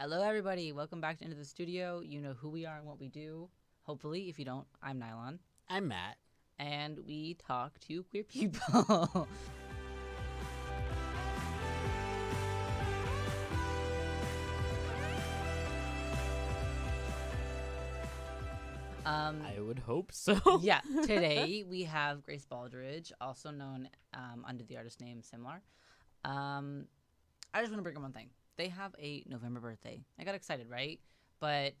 Hello, everybody. Welcome back to Into the Studio. You know who we are and what we do. Hopefully, if you don't, I'm Nylon. I'm Matt. And we talk to queer people. I would hope so. Yeah. Today, we have Grace Baldridge, also known under the artist name Semler. I just want to bring up one thing. They have a November birthday. I got excited, right? But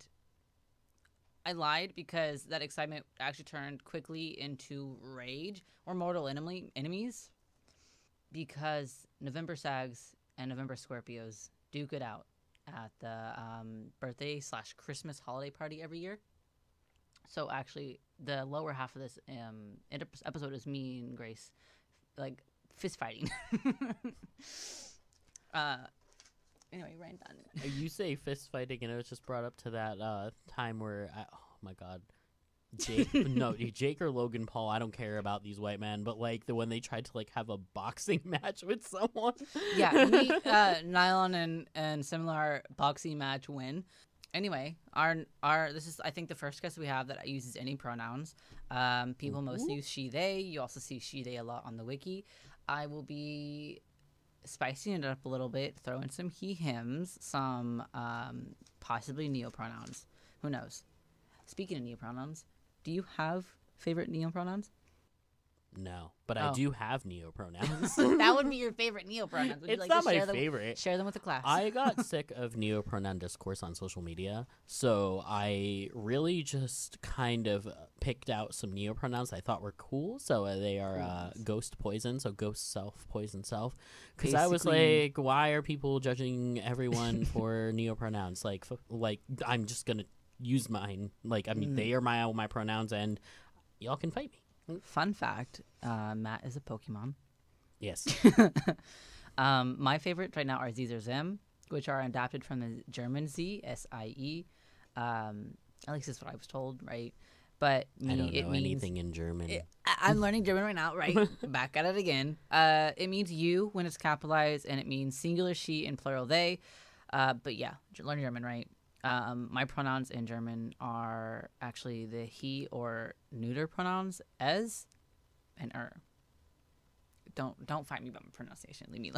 I lied because that excitement actually turned quickly into rage or mortal enemies because November SAGs and November Scorpios duke it out at the birthday / Christmas holiday party every year. So actually, the lower half of this episode is me and Grace, like, fist fighting. Anyway, Ryan done. You say fist fighting, and it was just brought up to that time where, oh my god, Jake, no, Jake or Logan Paul, I don't care about these white men, but like the when they tried to like have a boxing match with someone. Yeah, we, Nylon and Semler boxing match win. Anyway, our this is I think the first guest we have that uses any pronouns. People mostly use she, they. You also see she, they a lot on the wiki. I will be spicing it up a little bit, throw in some he, hims, some possibly neopronouns. Who knows? Speaking of neopronouns, do you have favorite neopronouns? No, but I do have neopronouns. That would be your favorite neopronouns. Would it's like not my favorite. Share them with the class. I got sick of neopronoun discourse on social media, so I really just kind of picked out some neopronouns I thought were cool. So they are ghost poison, so ghost self, poison self. Because I was like, why are people judging everyone for neopronouns? Like I'm just gonna use mine. Like I mean, they are my pronouns, and y'all can fight me. Fun fact, Matt is a Pokemon. Yes. My favorites right now are Zizer Zim, which are adapted from the German Z, S-I-E. At least that's what I was told, right? But me, I don't know anything in German. I'm learning German right now, right? Back at it again. It means you when it's capitalized, and it means singular she and plural they. But yeah, learn German, right? My pronouns in German are actually the he or neuter pronouns, es and Don't fight me about my pronunciation. Leave me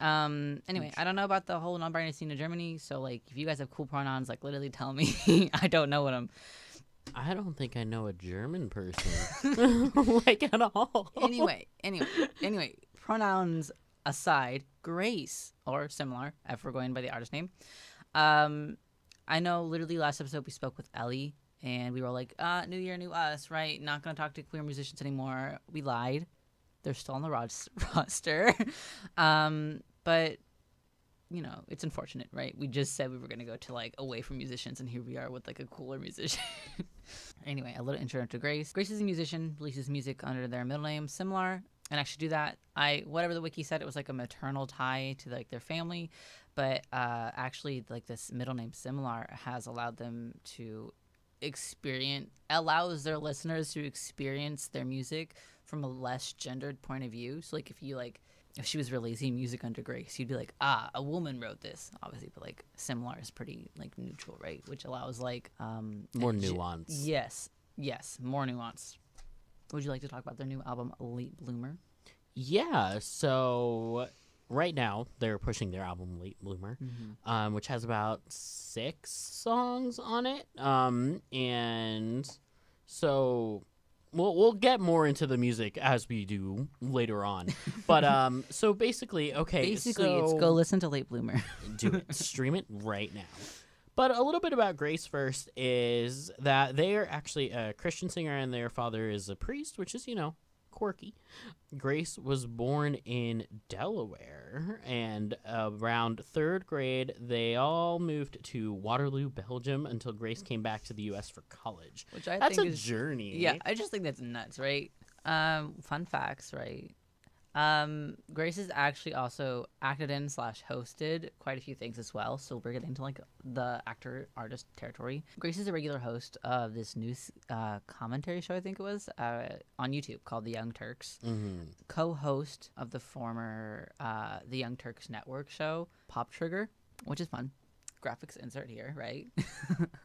alone. Anyway, I don't know about the whole non-binary scene in Germany. So, like, if you guys have cool pronouns, like, literally tell me. I don't know what I'm... I don't think I know a German person. Like, at all. Anyway, pronouns aside, Grace, or Semler, if we're going by the artist name. I know literally last episode we spoke with Ellie and we were like, new year, new us, right? Not going to talk to queer musicians anymore. We lied. They're still on the roster. But you know, it's unfortunate, right? We just said we were going to go to like away from musicians and here we are with like a cooler musician. Anyway, a little intro to Grace. Grace is a musician, releases music under their middle name, Semler. And actually do that. Whatever the wiki said, it was like a maternal tie to like their family, but actually like this middle name Semler has allowed them to allows their listeners to experience their music from a less gendered point of view. So like if she was releasing music under Grace, you'd be like, a woman wrote this, obviously, but like Semler is pretty like neutral, right? Which allows like more nuance. Yes, more nuance. Would you like to talk about their new album, Late Bloomer? Yeah, so right now they're pushing their album, Late Bloomer, which has about 6 songs on it. And so we'll get more into the music as we do later on. But so basically, it's go listen to Late Bloomer. Do it. Stream it right now. But a little bit about Grace first is that they are actually a Christian singer and their father is a priest, which is, you know, quirky. Grace was born in Delaware, and around 3rd grade, they all moved to Waterloo, Belgium, until Grace came back to the U.S. for college. That's a journey. Yeah, I just think that's nuts, right? Fun facts, right? Grace has actually also acted in / hosted quite a few things as well, so we're getting into like the actor-artist territory. Grace is a regular host of this news commentary show, I think it was, on YouTube called The Young Turks. Co-host of the former The Young Turks network show, Pop Trigger. which is fun. Graphics insert here, right?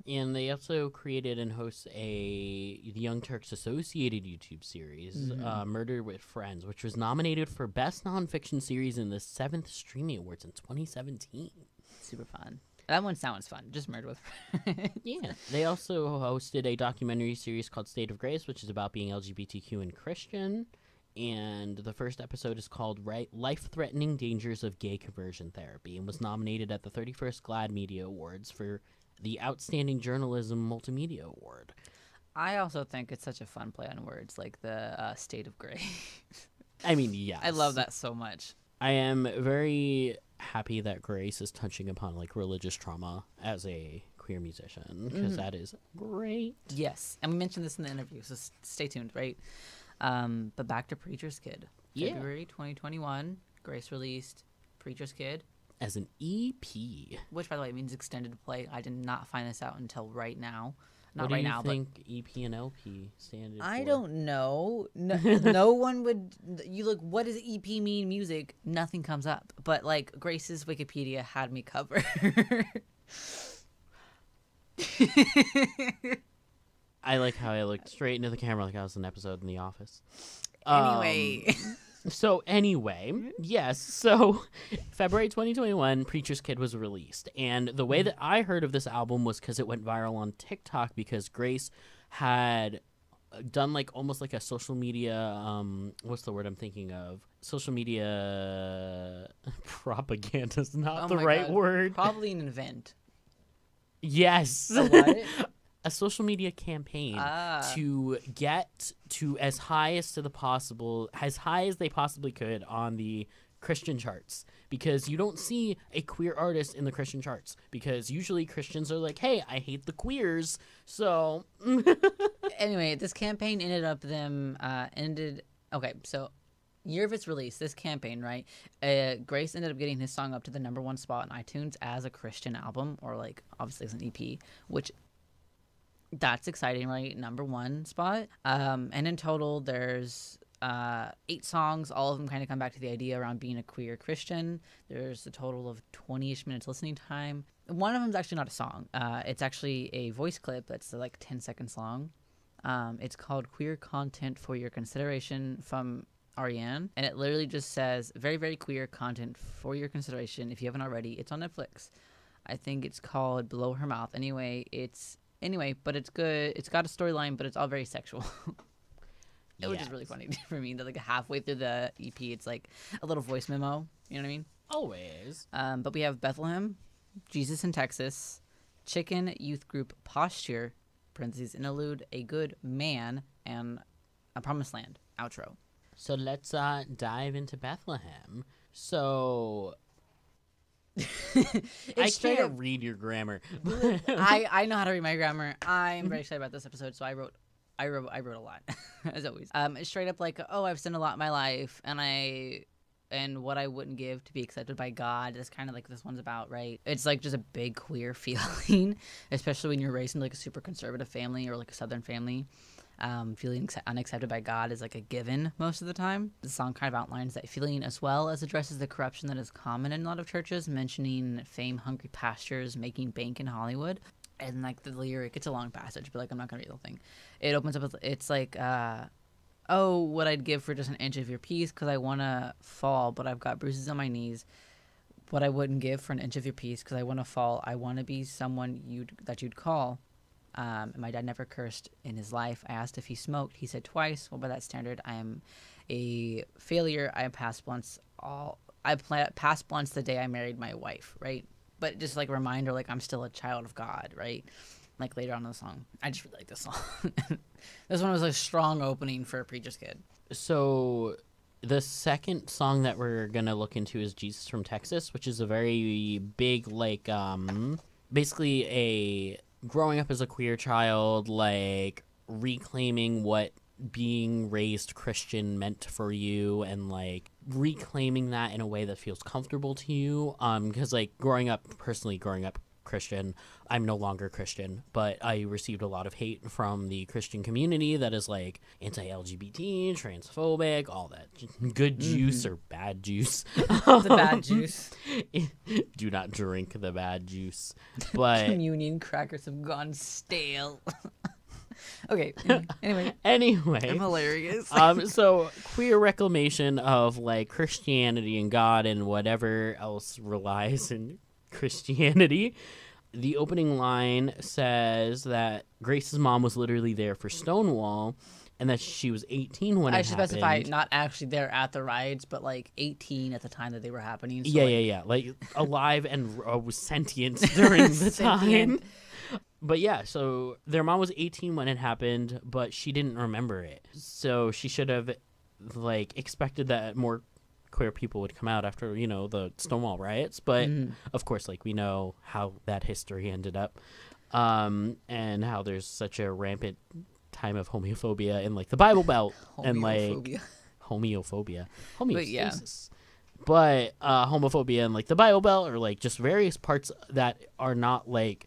And they also created and host a The Young Turks associated YouTube series, Murder with Friends, which was nominated for Best Nonfiction Series in the 7th Streamy Awards in 2017. Super fun. That one sounds fun. Just Murder with Friends. Yeah. They also hosted a documentary series called State of Grace, which is about being LGBTQ and Christian. And the first episode is called Life-Threatening Dangers of Gay Conversion Therapy and was nominated at the 31st GLAAD Media Awards for the Outstanding Journalism Multimedia Award. I also think it's such a fun play on words, like the State of Grace. I mean, yes. I love that so much. I am very happy that Grace is touching upon, like, religious trauma as a queer musician, because that is great. Yes, and we mentioned this in the interview, so stay tuned, right? But back to Preacher's Kid. Yeah. February 2021, Grace released Preacher's Kid. As an EP. Which, by the way, means extended play. I did not find this out until right now. Not right now, but... What do you think EP and LP stand for? I don't know. No one would... You look, what does EP mean music? Nothing comes up. But, like, Grace's Wikipedia had me covered. I like how I looked straight into the camera like I was in an episode in The Office. Anyway. So February 2021, Preacher's Kid was released. And the way that I heard of this album was because it went viral on TikTok because Grace had done like almost like a social media, what's the word I'm thinking of? Social media propaganda is not the right word. Probably an event. Yes. A what? A social media campaign to get to as high as they possibly could on the Christian charts, because you don't see a queer artist in the Christian charts, because usually Christians are like, hey, I hate the queers, so anyway, this campaign ended up year of its release, this campaign, right? Grace ended up getting his song up to the #1 spot on iTunes as a Christian album, or like obviously as an EP, which that's exciting, right? #1 spot. And in total, there's 8 songs. All of them kind of come back to the idea around being a queer Christian. There's a total of 20-ish minutes listening time. One of them is actually not a song. It's actually a voice clip that's like 10 seconds long. It's called Queer Content for Your Consideration from Ariane. And it literally just says, very, very queer content for your consideration. If you haven't already, it's on Netflix. I think it's called Below Her Mouth. Anyway, but it's good. It's got a storyline, but it's all very sexual. Which is really funny for me that like halfway through the EP, it's like a little voice memo. You know what I mean? Always. But we have Bethlehem, Jesus in Texas, Chicken Youth Group Posture, parentheses interlude, A Good Man, and A Promised Land, outro. So let's dive into Bethlehem. So... I can't read your grammar. I know how to read my grammar. I'm very excited about this episode, so I wrote a lot, as always. It's straight up like, oh, I've sinned a lot in my life, and what I wouldn't give to be accepted by God. That's kind of like this one's about, right? It's like just a big queer feeling, especially when you're raised in like a super conservative family or like a Southern family. Feeling unaccepted by God is like a given most of the time. The song kind of outlines that feeling as well as addresses the corruption that is common in a lot of churches, mentioning fame, hungry pastors, making bank in Hollywood. And like the lyric, it's a long passage, but like I'm not going to read the whole thing. It opens up with, it's like, oh, what I'd give for just an inch of your peace, because I want to fall, but I've got bruises on my knees. What I wouldn't give for an inch of your peace, because I want to fall. I want to be someone that you'd call. And my dad never cursed in his life. I asked if he smoked. He said twice. Well, by that standard, I am a failure. I passed blunts the day I married my wife, right? But just like a reminder, like I'm still a child of God, right? Like later on in the song. I just really like this song. This one was a strong opening for Preacher's Kid. So the second song that we're going to look into is Jesus from Texas, which is a very big, like, basically a... growing up as a queer child, like reclaiming what being raised Christian meant for you, and like reclaiming that in a way that feels comfortable to you. Because like growing up Christian. I'm no longer Christian, but I received a lot of hate from the Christian community that is like anti-LGBT, transphobic, all that good juice or bad juice. The bad juice. Do not drink the bad juice. But communion crackers have gone stale. Okay. Anyway. I'm hilarious. So queer reclamation of like Christianity and God and whatever else relies in Christianity. The opening line says that Grace's mom was literally there for Stonewall and that she was 18 when it happened. I should specify not actually there at the riots, but like 18 at the time that they were happening. So yeah. Like alive and sentient during the time. But yeah, so their mom was 18 when it happened, but she didn't remember it. So she should have, like, expected that more queer people would come out after, you know, the Stonewall riots. But, of course, like, we know how that history ended up and how there's such a rampant time of homophobia in, like, the Bible Belt. And, like, homophobia. But homophobia in, like, the Bible Belt or, like, just various parts that are not, like,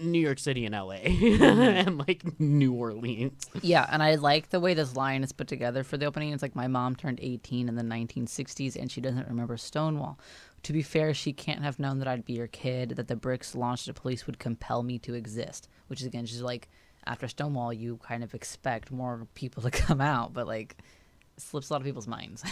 New York City and LA and like New Orleans. Yeah, and I like the way this line is put together for the opening. It's like, my mom turned 18 in the 1960s and she doesn't remember Stonewall. To be fair, she can't have known that I'd be your kid, that the bricks launched at police would compel me to exist. Which is, again, just like after Stonewall, you kind of expect more people to come out, but like slips a lot of people's minds.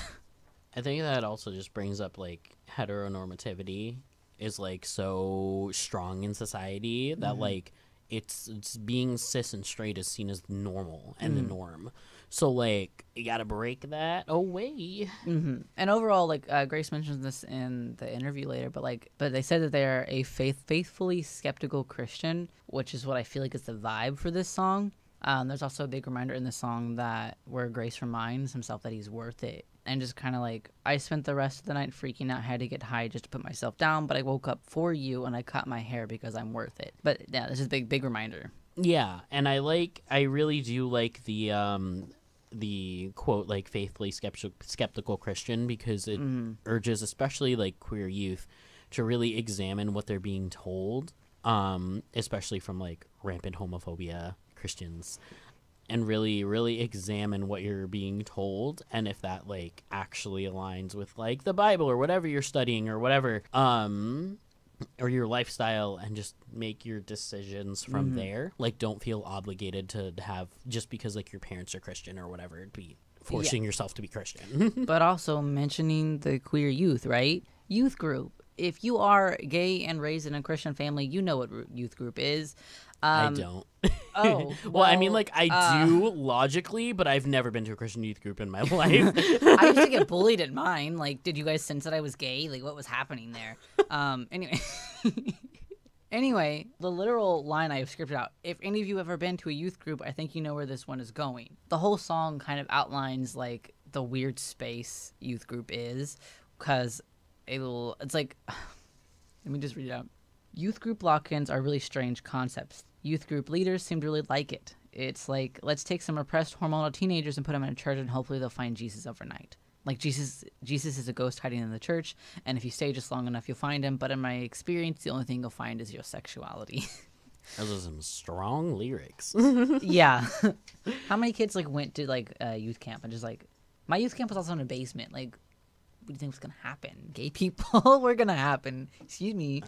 I think that also just brings up like heteronormativity is like so strong in society that like it's being cis and straight is seen as normal and the norm. So like you gotta break that away. And overall, like Grace mentions this in the interview later, but like they said that they are a faithfully skeptical Christian, which is what I feel like is the vibe for this song. There's also a big reminder in the song that where Grace reminds himself that he's worth it. And just kind of like, I spent the rest of the night freaking out, had to get high just to put myself down, but I woke up for you and I cut my hair because I'm worth it. But yeah, this is a big reminder. Yeah, and I really do like the quote, like, faithfully skeptical Christian, because it urges especially like queer youth to really examine what they're being told, especially from like rampant homophobia Christians. And really examine what you're being told and if that, like, actually aligns with, like, the Bible or whatever you're studying or whatever, or your lifestyle, and just make your decisions from there. Like, don't feel obligated to have, just because, like, your parents are Christian or whatever, it'd be forcing yourself to be Christian. But also mentioning the queer youth, right? Youth group. If you are gay and raised in a Christian family, you know what youth group is. I don't. Oh. Well, I mean, like, I do logically, but I've never been to a Christian youth group in my life. I used to get bullied at mine. Like, did you guys sense that I was gay? Like, what was happening there? Anyway. Anyway, the literal line I've scripted out, if any of you have ever been to a youth group, I think you know where this one is going. The whole song kind of outlines, like, the weird space youth group is, because it's like, let me just read it out. Youth group lock-ins are really strange concepts. Youth group leaders seem to really like it. It's like, let's take some repressed hormonal teenagers and put them in a church and hopefully they'll find Jesus overnight. Like, Jesus is a ghost hiding in the church, and if you stay just long enough, you'll find him. But in my experience, the only thing you'll find is your sexuality. Those are some strong lyrics. Yeah. How many kids, like, went to, like, youth camp and just, like, my youth camp was also in a basement. Like, what do you think was going to happen? Gay people were going to happen. Excuse me.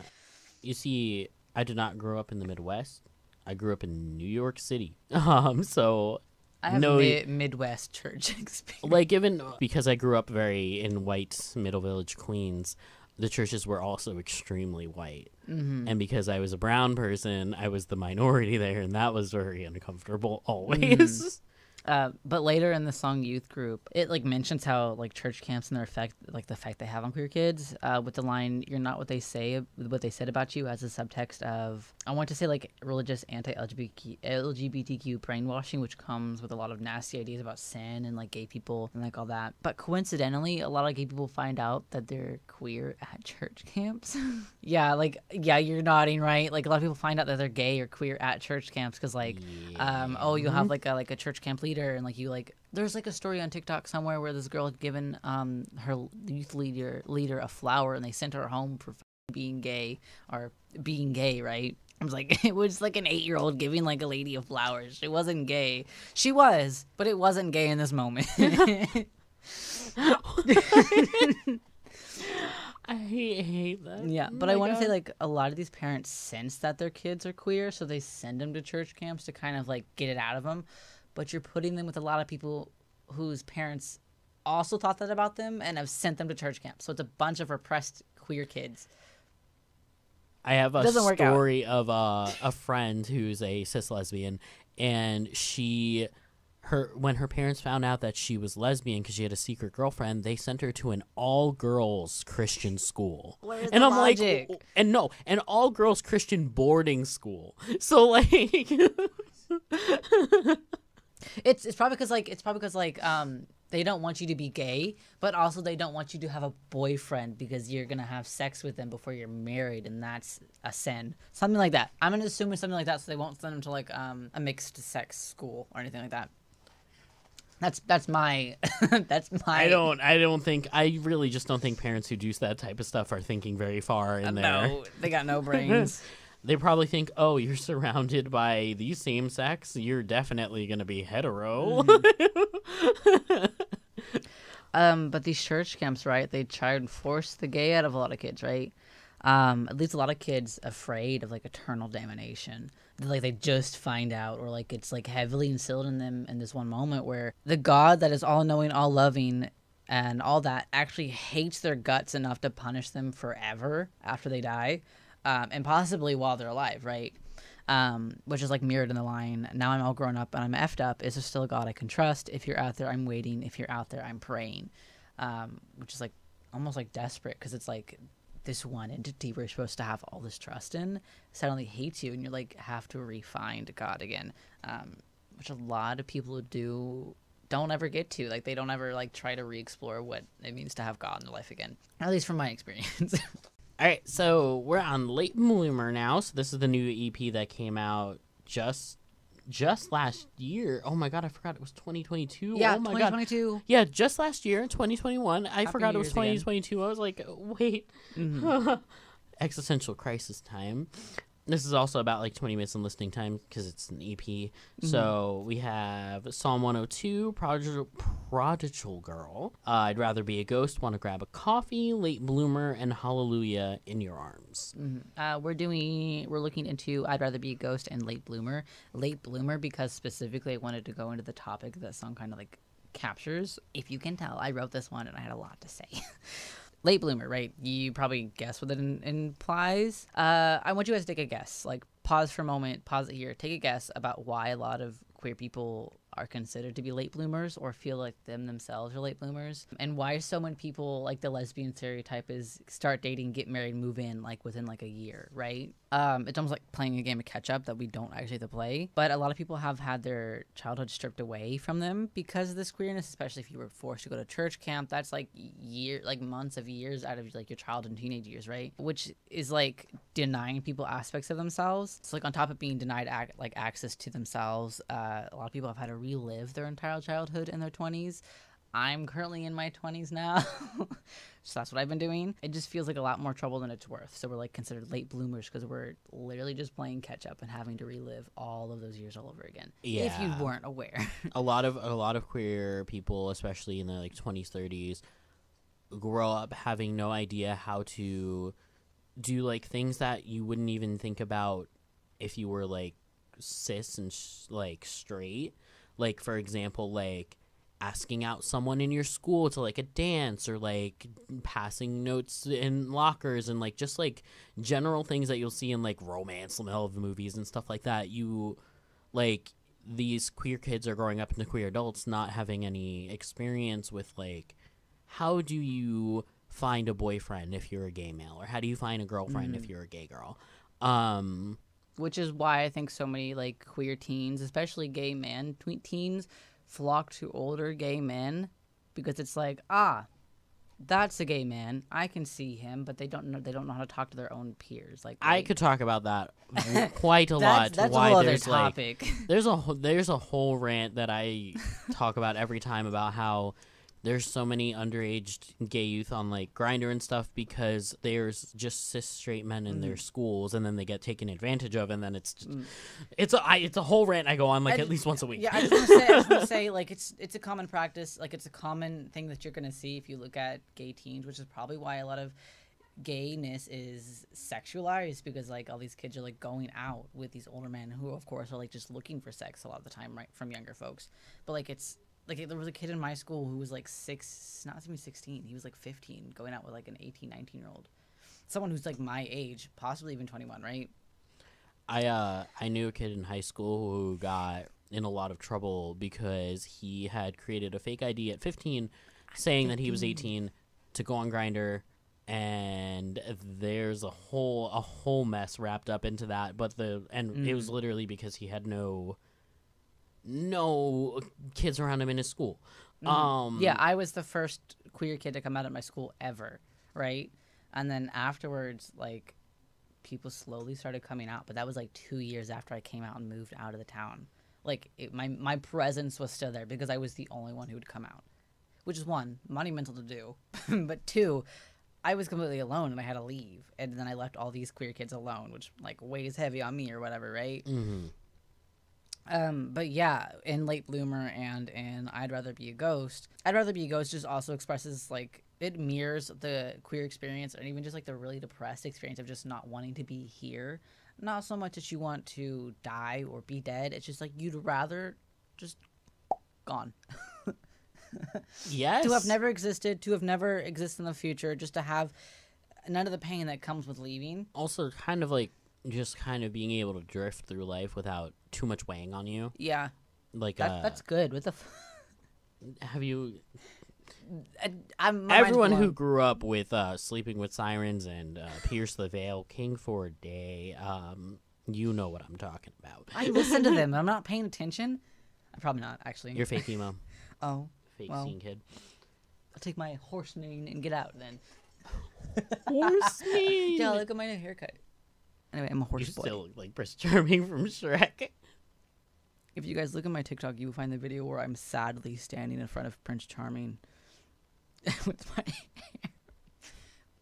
You see, I did not grow up in the Midwest. I grew up in New York City. So I have no Midwest church experience. Like, even because I grew up in white Middle Village, Queens, the churches were also extremely white. And because I was a brown person, I was the minority there, and that was very uncomfortable always. But later in the song Youth Group, it, like, mentions how, like, church camps and their effect, like, the effect they have on queer kids, with the line, you're not what they say, what they said about you, as a subtext of, I want to say, like, religious anti-LGBTQ brainwashing, which comes with a lot of nasty ideas about sin and, like, gay people and, like, all that. But coincidentally, a lot of gay people find out that they're queer at church camps. Yeah, like, yeah, you're nodding, right? Like, a lot of people find out that they're gay or queer at church camps because, like, you'll have, like, a church camp leader. And like there's like a story on TikTok somewhere where this girl had given her youth leader a flower and they sent her home for being gay, right? I was like, it was like an 8-year-old giving like a lady of flowers. She wasn't gay. She was, but it wasn't gay in this moment. I hate that. Yeah, but I want to say, like, a lot of these parents sense that their kids are queer, so they send them to church camps to kind of, like, get it out of them. But you're putting them with a lot of people whose parents also thought that about them and have sent them to church camps. So it's a bunch of repressed queer kids. I have a story of a friend who's a cis lesbian, and she... When her parents found out that she was lesbian because she had a secret girlfriend, they sent her to an all-girls Christian school. Where's the logic? Like, and no, an all-girls Christian boarding school. So like, it's probably because they don't want you to be gay, but also they don't want you to have a boyfriend because you're gonna have sex with them before you're married, and that's a sin. Something like that. I'm gonna assume it's something like that, so they won't send them to like a mixed-sex school or anything like that. That's my. I don't think. I really just don't think parents who do that type of stuff are thinking very far in there. No, they got no brains. They probably think, oh, you're surrounded by the same sex. You're definitely gonna be hetero. Mm-hmm. But these church camps, right? They try and force the gay out of a lot of kids, right? It leaves a lot of kids afraid of like eternal damnation. Like they just find out, or like it's like heavily instilled in them in this one moment where the God that is all knowing, all loving, and all that actually hates their guts enough to punish them forever after they die, and possibly while they're alive, right? Which is like mirrored in the line, now I'm all grown up and I'm effed up. Is there still a God I can trust? If you're out there, I'm waiting. If you're out there, I'm praying. Which is like almost like desperate, because it's like this one entity we're supposed to have all this trust in suddenly hates you, and you're like, have to re-find God again, which a lot of people don't ever get to. Like they don't ever like try to re-explore what it means to have God in their life again, at least from my experience. All right, so we're on Late Bloomer now. So this is the new EP that came out just last year. Oh my God, I forgot it was 2022. Yeah, oh my 2022. God. Yeah, just last year, 2021. I forgot it was 2022. Again. I was like, wait. Mm-hmm. Existential crisis time. This is also about like 20 minutes in listening time because it's an EP. Mm-hmm. So we have Psalm 102, Prodigal Girl, I'd Rather Be a Ghost, Want to Grab a Coffee, Late Bloomer, and Hallelujah in Your Arms. Mm-hmm. We're looking into I'd Rather Be a Ghost and Late Bloomer. Late Bloomer because specifically I wanted to go into the topic that song kind of like captures. If you can tell, I wrote this one and I had a lot to say. Late bloomer, right? You probably guess what it implies. I want you guys to take a guess. Like, pause for a moment, pause it here. Take a guess about why a lot of queer people are considered to be late bloomers or feel like themselves are late bloomers, and why so many people, like the lesbian stereotype is start dating, get married, move in, like within like a year, right? It's almost like playing a game of catch up that we don't actually have to play. But a lot of people have had their childhood stripped away from them because of this queerness, especially if you were forced to go to church camp. That's like months of years out of like your childhood and teenage years, right? Which is like denying people aspects of themselves. So like on top of being denied access to themselves, a lot of people have had to relive their entire childhood in their 20s. I'm currently in my 20s now. So that's what I've been doing. It just feels like a lot more trouble than it's worth. So we're like considered late bloomers because we're literally just playing catch up and having to relive all of those years all over again. Yeah. If you weren't aware. a lot of queer people, especially in their like 20s, 30s, grow up having no idea how to do like things that you wouldn't even think about if you were like cis and like straight. Like, for example, like asking out someone in your school to like a dance, or like passing notes in lockers, and like just like general things that you'll see in like romance love movies and stuff like that. You like these queer kids are growing up into queer adults not having any experience with like, how do you find a boyfriend if you're a gay male, or how do you find a girlfriend if you're a gay girl? Which is why I think so many like queer teens, especially gay men, teens, flock to older gay men, because it's like, that's a gay man. I can see him, but they don't know how to talk to their own peers. Like I could talk about that quite a lot. That's why a whole other topic. Like, there's a whole rant that I talk about every time about how there's so many underage gay youth on like Grindr and stuff because there's just cis straight men in their schools, and then they get taken advantage of, and then it's just, it's a whole rant I go on like at least once a week. Yeah, I just want to say, like it's a common practice, like it's a common thing that you're gonna see if you look at gay teens, which is probably why a lot of gayness is sexualized, because like all these kids are like going out with these older men who of course are like just looking for sex a lot of the time, right, from younger folks. But like it's like there was a kid in my school who was like 16, he was like 15 going out with like an 18-19 year old, someone who's like my age, possibly even 21, right? I knew a kid in high school who got in a lot of trouble because he had created a fake ID at 15 saying that he was 18 to go on Grindr. And there's a whole mess wrapped up into that, but it was literally because he had no kids around him in his school. Yeah, I was the first queer kid to come out at my school ever, right? And then afterwards, like, people slowly started coming out, but that was like 2 years after I came out and moved out of the town. Like, my presence was still there because I was the only one who would come out, which is one, monumental to do, but two, I was completely alone and I had to leave, and then I left all these queer kids alone, which like weighs heavy on me or whatever, right? But yeah, in Late Bloomer and in I'd Rather Be a Ghost just also expresses, like, it mirrors the queer experience and even just like the really depressed experience of just not wanting to be here. Not so much that you want to die or be dead, it's just like you'd rather just gone. Yes. To have never existed, to have never existed in the future, just to have none of the pain that comes with leaving. Also, kind of like just kind of being able to drift through life without too much weighing on you. Yeah. Like that's good. What the? Have you? Everyone who grew up with Sleeping with Sirens and Pierce the Veil, King for a Day, you know what I'm talking about. I listen to them. I'm not paying attention. I'm probably not, actually. You're fake emo. Oh. Fake scene kid. I'll take my horse mane and get out then. Horse mane? Yeah, look at my new haircut. Anyway, I'm a horse boy. You still look like Prince Charming from Shrek. If you guys look at my TikTok, you will find the video where I'm sadly standing in front of Prince Charming with my hair.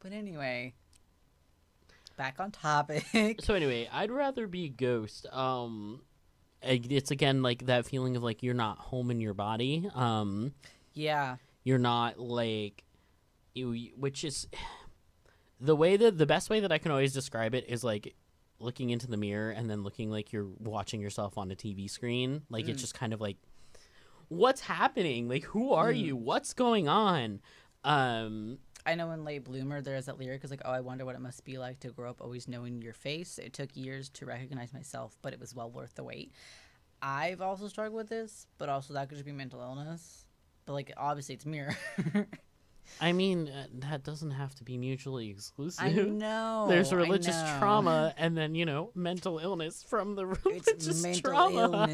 But anyway, back on topic. So anyway, I'd rather be Ghost. It's again like that feeling of like you're not home in your body. Yeah, you're not like you, which is the best way that I can always describe it is like looking into the mirror and then looking like you're watching yourself on a TV screen. Like it's just kind of like, what's happening? Like, who are you? What's going on? I know in Late Bloomer, there's that lyric is like, oh, I wonder what it must be like to grow up always knowing your face. It took years to recognize myself, but it was well worth the wait. I've also struggled with this, but also that could just be mental illness. But, like, obviously it's mirror. I mean, that doesn't have to be mutually exclusive. I know. There's religious trauma and then, you know, mental illness from the religious trauma.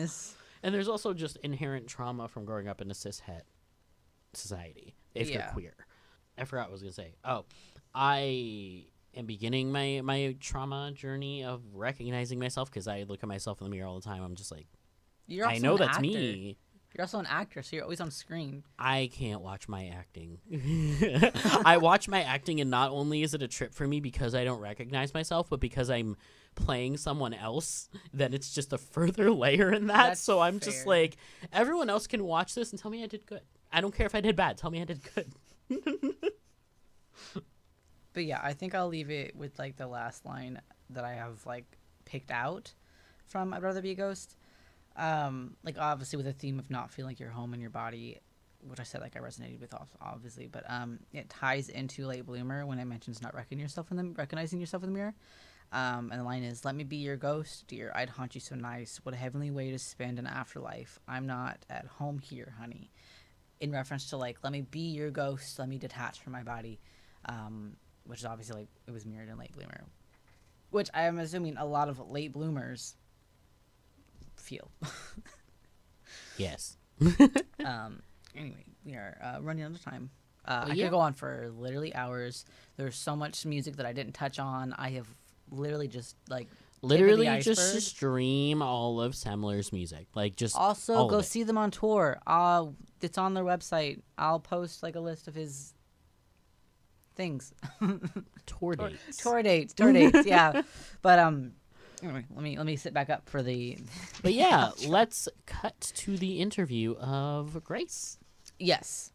And there's also just inherent trauma from growing up in a cishet society if you're queer. I forgot what I was going to say. Oh, I am beginning my trauma journey of recognizing myself because I look at myself in the mirror all the time. I'm just like, I know that's me. You're also an actor, so you're always on screen. I can't watch my acting. I watch my acting, and not only is it a trip for me because I don't recognize myself, but because I'm playing someone else, then it's just a further layer in that. That's so I'm fair. Just like, everyone else can watch this and tell me I did good. I don't care if I did bad. Tell me I did good. But yeah, I think I'll leave it with like the last line that I have like picked out from I'd Rather Be a Ghost. Like obviously with the theme of not feeling like you're home in your body, which I said like I resonated with obviously, but it ties into Late Bloomer when I mentions not recognizing yourself in the mirror. And the line is, let me be your ghost, dear. I'd haunt you so nice. What a heavenly way to spend an afterlife. I'm not at home here, honey. In reference to, like, let me be your ghost, let me detach from my body, which is obviously, like, it was mirrored in Late Bloomer, which I am assuming a lot of late bloomers feel. Yes. Anyway, we are running out of time. I could go on for literally hours. There's so much music that I didn't touch on. I have literally just, like... Literally just stream all of Semler's music. Like, just also, go see them on tour. it's on their website. I'll post like a list of his things. Tour dates. Yeah. But anyway, let me sit back up for the. But yeah, let's cut to the interview of Grace. Yes.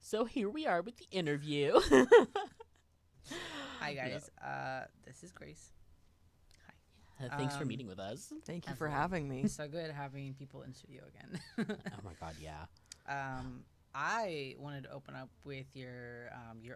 So here we are with the interview. Hi guys. This is Grace. Hi. Thanks for meeting with us. Thank you for having me. It's so good having people in studio again. Oh my god, yeah. I wanted to open up with your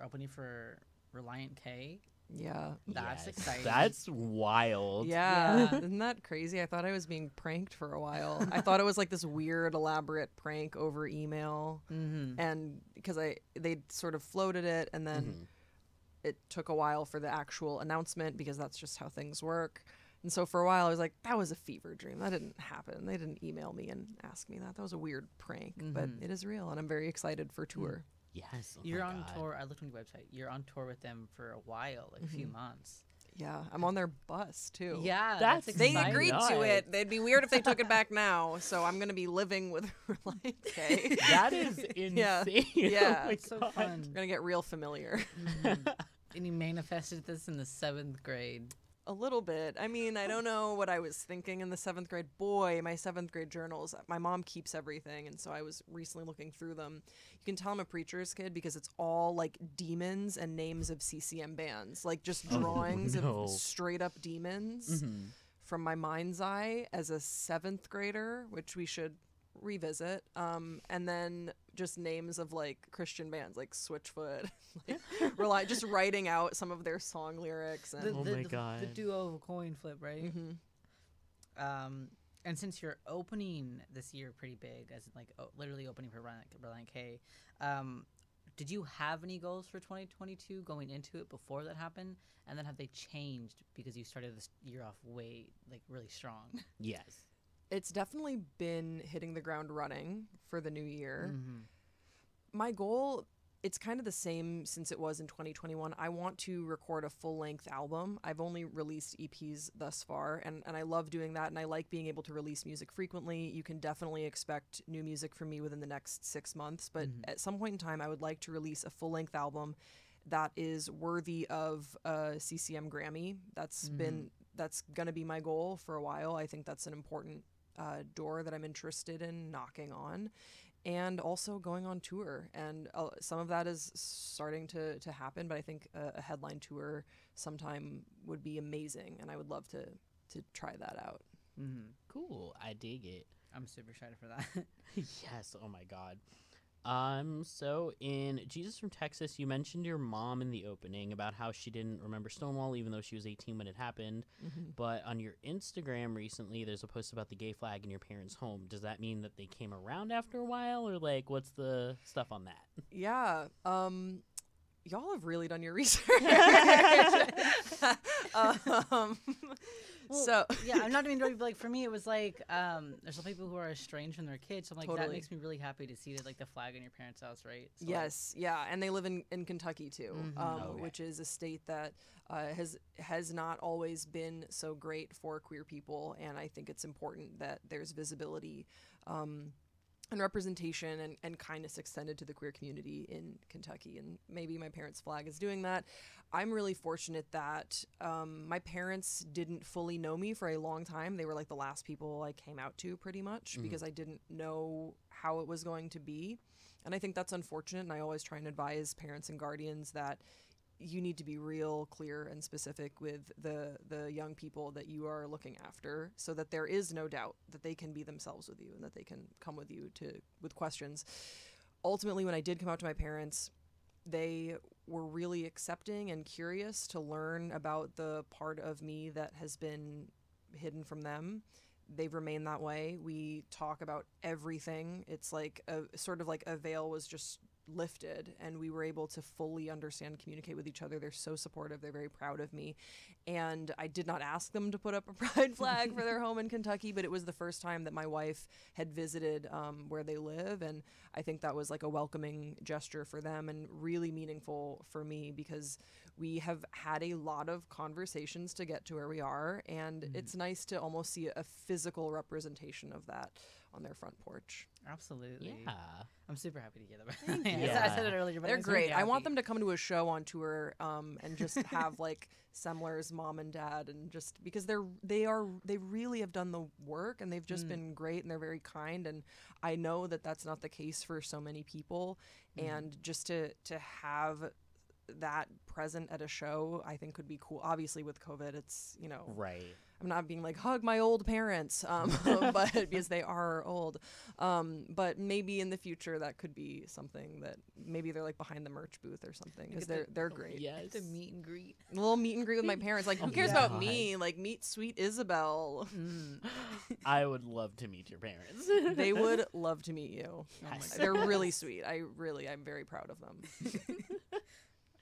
opening for Relient K. Yeah. That's exciting. That's wild. Yeah. Isn't that crazy? I thought I was being pranked for a while. I thought it was like this weird, elaborate prank over email. Mm-hmm. And because they sort of floated it, and then it took a while for the actual announcement, because that's just how things work. And so for a while I was like, that was a fever dream. That didn't happen. They didn't email me and ask me that. That was a weird prank, but it is real. And I'm very excited for tour. Yes. Oh, you're on tour. I looked on your website. You're on tour with them for a while, like a few months. Yeah. I'm on their bus too. Yeah. That's they agreed to it. They'd be weird if they took it back now. So I'm going to be living with Relient K. That is insane. Yeah. Yeah. Oh, it's so fun. We're going to get real familiar. And you manifested this in the 7th grade. A little bit. I mean, I don't know what I was thinking in the 7th grade. Boy, my 7th grade journals. My mom keeps everything, and so I was recently looking through them. You can tell I'm a Preacher's Kid because it's all like demons and names of CCM bands, like just drawings of straight up demons from my mind's eye as a 7th grader, which we should revisit. And then just names of like Christian bands like Switchfoot, like just writing out some of their song lyrics. And oh my god, the duo coin flip, right? And since you're opening this year pretty big, as in, like literally opening for Relient K, did you have any goals for 2022 going into it before that happened? And then have they changed because you started this year off way like really strong? Yes. It's definitely been hitting the ground running for the new year. My goal, it's kind of the same since it was in 2021. I want to record a full-length album. I've only released EPs thus far, and I love doing that, and I like being able to release music frequently. You can definitely expect new music from me within the next 6 months, but at some point in time, I would like to release a full-length album that is worthy of a CCM Grammy. That's going to be my goal for a while. I think that's an important door that I'm interested in knocking on, and also going on tour, and some of that is starting to happen, but I think a headline tour sometime would be amazing, and I would love to try that out. Cool. I dig it. I'm super excited for that. Yes. Oh my god. So in Jesus from Texas, you mentioned your mom in the opening about how she didn't remember Stonewall even though she was 18 when it happened. But on your Instagram recently, there's a post about the gay flag in your parents' home. Does that mean that they came around after a while, or like what's the stuff on that? Yeah. Y'all have really done your research. Well, so yeah, I'm not even doing, like, for me it was like there's some people who are estranged from their kids, so I'm like that makes me really happy to see that, like, the flag in your parents' house, right? So, yes, like, yeah, and they live in Kentucky too, which is a state that has not always been so great for queer people, and I think it's important that there's visibility and representation and kindness extended to the queer community in Kentucky, and maybe my parents' flag is doing that. I'm really fortunate that my parents didn't fully know me for a long time. They were like the last people I came out to, pretty much, because I didn't know how it was going to be, and I think that's unfortunate, and I always try and advise parents and guardians that you need to be real clear and specific with the young people that you are looking after, so that there is no doubt that they can be themselves with you and that they can come with you with questions. Ultimately, when I did come out to my parents, they were really accepting and curious to learn about the part of me that has been hidden from them. They've remained that way. We talk about everything. It's like a sort of like a veil was just lifted, and we were able to fully understand and communicate with each other. They're so supportive. They're very proud of me, and I did not ask them to put up a pride flag for their home in Kentucky, but it was the first time that my wife had visited where they live, and I think that was like a welcoming gesture for them and really meaningful for me, because we have had a lot of conversations to get to where we are, and it's nice to almost see a physical representation of that on their front porch. Absolutely. Yeah. I'm super happy to hear them. I said it earlier, but they're great. I want them to come to a show on tour and just have like Semler's mom and dad, and just because they really have done the work, and they've just been great, and they're very kind, and I know that that's not the case for so many people, and just to have that present at a show, I think would be cool. Obviously with COVID, it's, you know, right. I'm not being like, hug my old parents, but because they are old. But maybe in the future that could be something that maybe they're like behind the merch booth or something, because they're great. Yes. The meet and greet. A little meet and greet with my parents. Like, who cares about me? Like, meet sweet Isabel. I would love to meet your parents. They would love to meet you. Yes. They're really sweet. I'm very proud of them.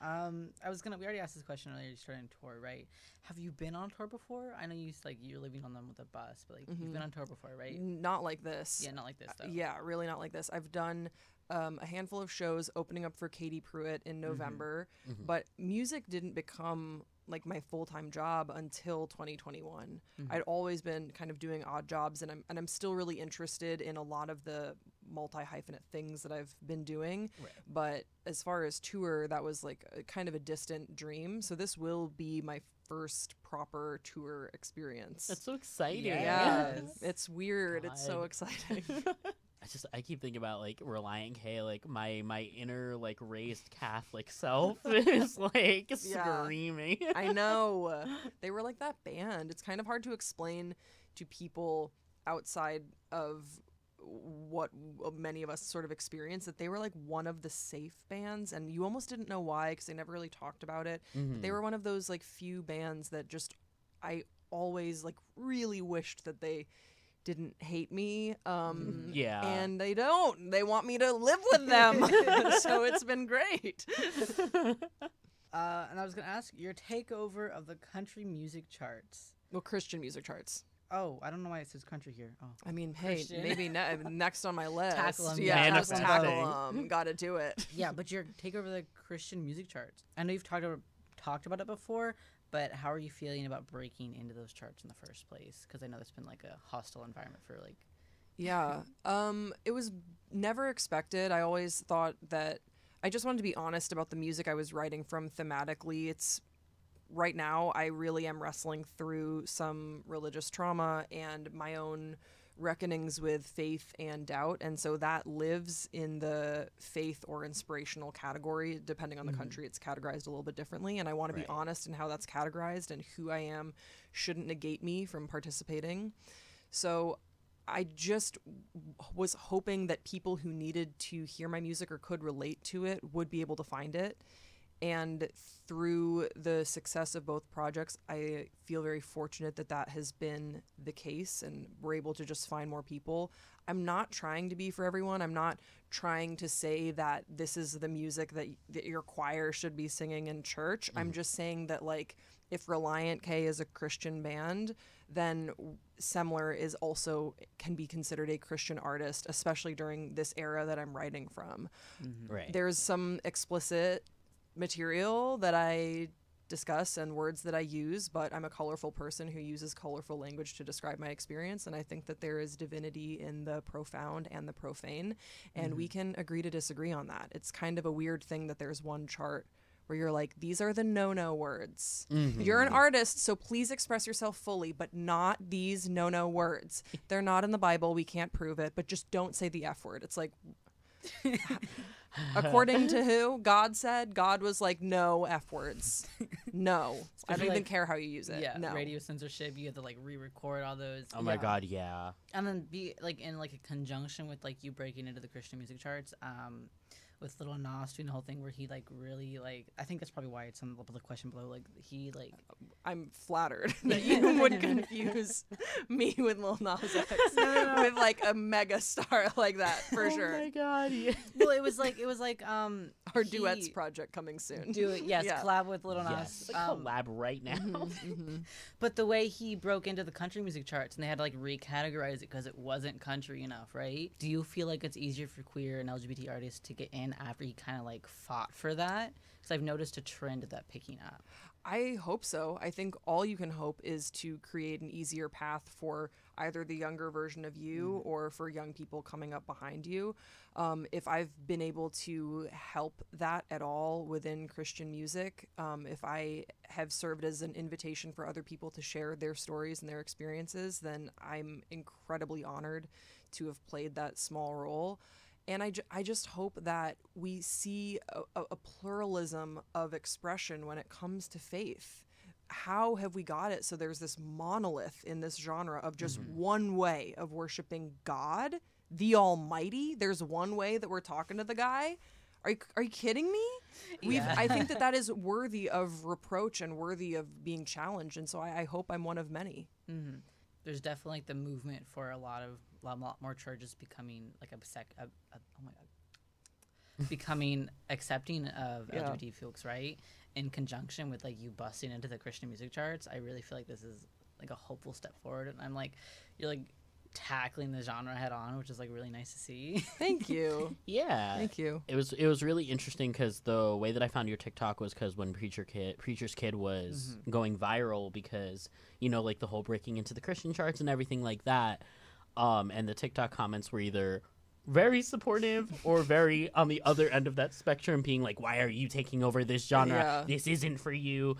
We already asked this question earlier. You started on tour, right? Have you been on tour before? I know you like you're living on them with a bus, but like you've been on tour before, right? Not like this. Yeah, not like this though. Yeah, really not like this. I've done a handful of shows opening up for Katie Pruitt in November, but music didn't become like my full-time job until 2021. I'd always been kind of doing odd jobs, and I'm still really interested in a lot of the multi-hyphenate things that I've been doing. Right. But as far as tour, that was like kind of a distant dream. So this will be my first proper tour experience. That's so exciting. Yes. It's weird. God. It's so exciting. I keep thinking about like Relient K, like my inner like raised Catholic self is like screaming. I know. They were like that band. It's kind of hard to explain to people outside of what many of us sort of experienced, that they were like one of the safe bands, and you almost didn't know why because they never really talked about it. But they were one of those like few bands that just I always like really wished that they didn't hate me, and they don't. They want me to live with them, so it's been great. And I was going to ask your takeover of the country music charts. Well, Christian music charts. Oh, I don't know why it says country here. Oh, I mean, hey, maybe next on my list. Tackle them. Yeah, just tackle them. Got to do it. Yeah, but your takeover the Christian music charts. I know you've talked about it before. But how are you feeling about breaking into those charts in the first place? Because I know that's been like a hostile environment for like... Yeah. It was never expected. I always thought that... I just wanted to be honest about the music I was writing from thematically. It's... Right now, I really am wrestling through some religious trauma and my own reckonings with faith and doubt. And so that lives in the faith or inspirational category. Depending on the country, it's categorized a little bit differently. And I want to be honest in how that's categorized, and who I am shouldn't negate me from participating. So I just was hoping that people who needed to hear my music or could relate to it would be able to find it. And through the success of both projects, I feel very fortunate that that has been the case, and we're able to just find more people. I'm not trying to be for everyone. I'm not trying to say that this is the music that your choir should be singing in church. I'm just saying that, like, if Relient K is a Christian band, then Semler is also can be considered a Christian artist, especially during this era that I'm writing from. Right. There's some explicit material that I discuss and words that I use, but I'm a colorful person who uses colorful language to describe my experience, and I think that there is divinity in the profound and the profane, and we can agree to disagree on that. It's kind of a weird thing that there's one chart where you're like, these are the no-no words. You're an artist, so please express yourself fully, but not these no-no words. They're not in the Bible. We can't prove it, but just don't say the F word. It's like... According to who? God said. God was like, no F words. No. Especially I don't even care how you use it. Yeah. No. Radio censorship. You have to like re-record all those. Oh my God. Yeah. And then be like in like a conjunction with like you breaking into the Christian music charts. With Lil Nas doing the whole thing where he like really like, I think that's probably why it's on the question below. Like he like, I'm flattered that you would confuse me with Lil Nas X with like a mega star like that for sure. Oh my God! Yeah. Well, it was like our duets project coming soon. Do it, yes. Yeah. Collab with Lil Nas. Yes. Collab right now. But the way he broke into the country music charts and they had to like recategorize it because it wasn't country enough, right? Do you feel like it's easier for queer and LGBT artists to get in after he kind of like fought for that? Because I've noticed a trend of that picking up. I hope so. I think all you can hope is to create an easier path for either the younger version of you or for young people coming up behind you. If I've been able to help that at all within Christian music, if I have served as an invitation for other people to share their stories and their experiences, then I'm incredibly honored to have played that small role. And I just hope that we see a pluralism of expression when it comes to faith. How have we got it so there's this monolith in this genre of just one way of worshiping God, the Almighty? There's one way that we're talking to the guy. Are you kidding me? I think that is worthy of reproach and worthy of being challenged. And so I hope I'm one of many. Mm-hmm. There's definitely the movement for a lot more churches becoming like becoming accepting of LGBT folks, right? In conjunction with like you busting into the Christian music charts, I really feel like this is like a hopeful step forward, and I'm like, you're like tackling the genre head on, which is like really nice to see. Thank you. Yeah. Thank you. It was really interesting because the way that I found your TikTok was because when Preacher's Kid was going viral, because you know like the whole breaking into the Christian charts and everything like that. And the TikTok comments were either very supportive or very on the other end of that spectrum, being like, why are you taking over this genre? Yeah. This isn't for you.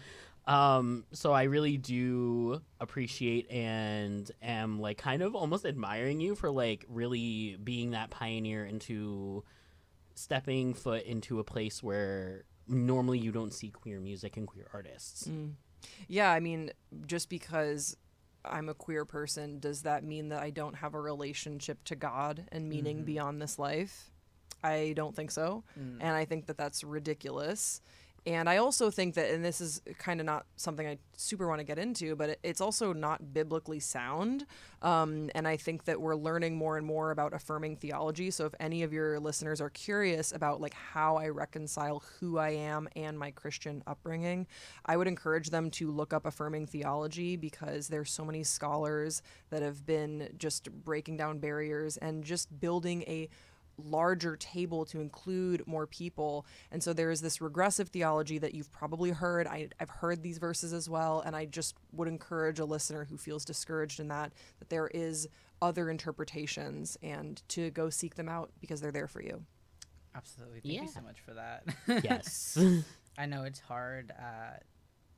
So I really do appreciate and am like kind of almost admiring you for like really being that pioneer into stepping foot into a place where normally you don't see queer music and queer artists. Mm. Yeah, I mean, just because I'm a queer person, does that mean that I don't have a relationship to God and meaning beyond this life? I don't think so. Mm. And I think that that's ridiculous. And I also think that, and this is kind of not something I super want to get into, but it's also not biblically sound. And I think that we're learning more and more about affirming theology. So if any of your listeners are curious about like how I reconcile who I am and my Christian upbringing, I would encourage them to look up affirming theology, because there's so many scholars that have been just breaking down barriers and just building a larger table to include more people. And so there is this regressive theology that you've probably heard. I've heard these verses as well, and I just would encourage a listener who feels discouraged in that there is other interpretations, and to go seek them out because they're there for you. Absolutely. Thank you so much for that. Yes. I know it's hard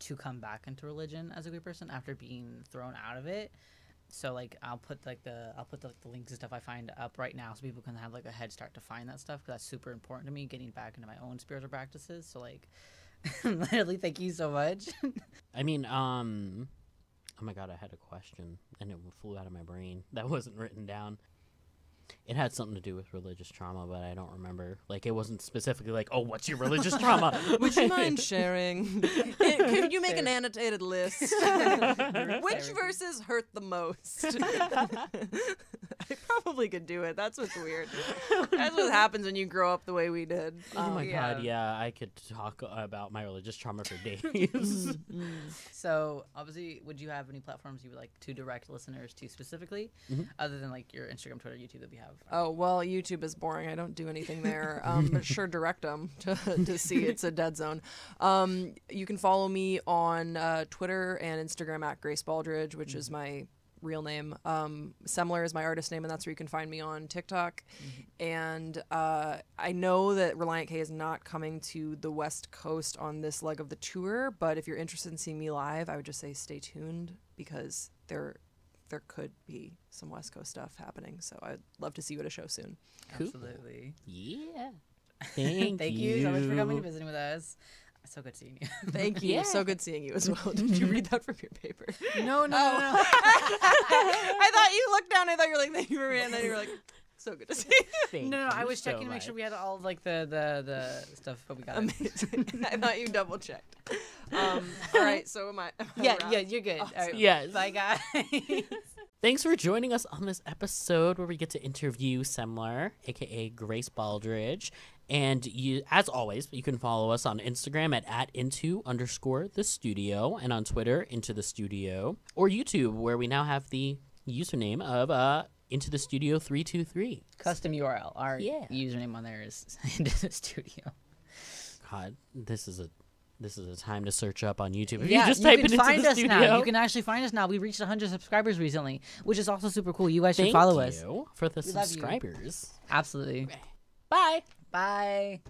to come back into religion as a queer person after being thrown out of it. So like I'll put the links and stuff I find up right now so people can have like a head start to find that stuff, because that's super important to me, getting back into my own spiritual practices. So like literally, thank you so much. I mean, oh my God, I had a question and it flew out of my brain. That wasn't written down. It had something to do with religious trauma, but I don't remember. Like, it wasn't specifically like, oh, what's your religious trauma? Would you mind sharing? Could you make an annotated list? Which verses hurt the most? I probably could do it. That's what's weird. That's what happens when you grow up the way we did. Oh, my God, yeah. I could talk about my religious trauma for days. So, obviously, would you have any platforms you would like to direct listeners to specifically, other than, like, your Instagram, Twitter, YouTube that we have? Oh, well, YouTube is boring. I don't do anything there. But sure, direct them to see it's a dead zone. You can follow me on Twitter and Instagram at Grace Baldridge, which is my real name. Semler is my artist name, and that's where you can find me on TikTok. And I know that Relient K is not coming to the West Coast on this leg of the tour, but if you're interested in seeing me live, I would just say stay tuned, because there could be some West Coast stuff happening. So I'd love to see you at a show soon. Cool. Absolutely. Yeah. Thank you so much for coming and visiting with us. So good seeing you. Thank you. Yeah. So good seeing you as well. Did you read that from your paper? No. I thought you looked down. I thought you were like, thank you, Maria. And then you were like, so good to see you. No, I was checking to make sure we had all like the stuff, but we got it. I thought you double checked. All right, so am I yeah, you're good. Awesome. All right, yes. Bye, guys. Thanks for joining us on this episode where we get to interview Semler, aka Grace Baldridge. And you, as always, you can follow us on Instagram at into_the studio, and on Twitter, Into the Studio, or YouTube, where we now have the username of Into the Studio 323. Custom URL. Our username on there is Into the Studio. God, this is a This is a time to search up on YouTube. If yeah, you just type it into the studio. Now. You can actually find us now. We reached 100 subscribers recently, which is also super cool. You guys should follow us. Thank you for the subscribers. Absolutely. Bye. Bye.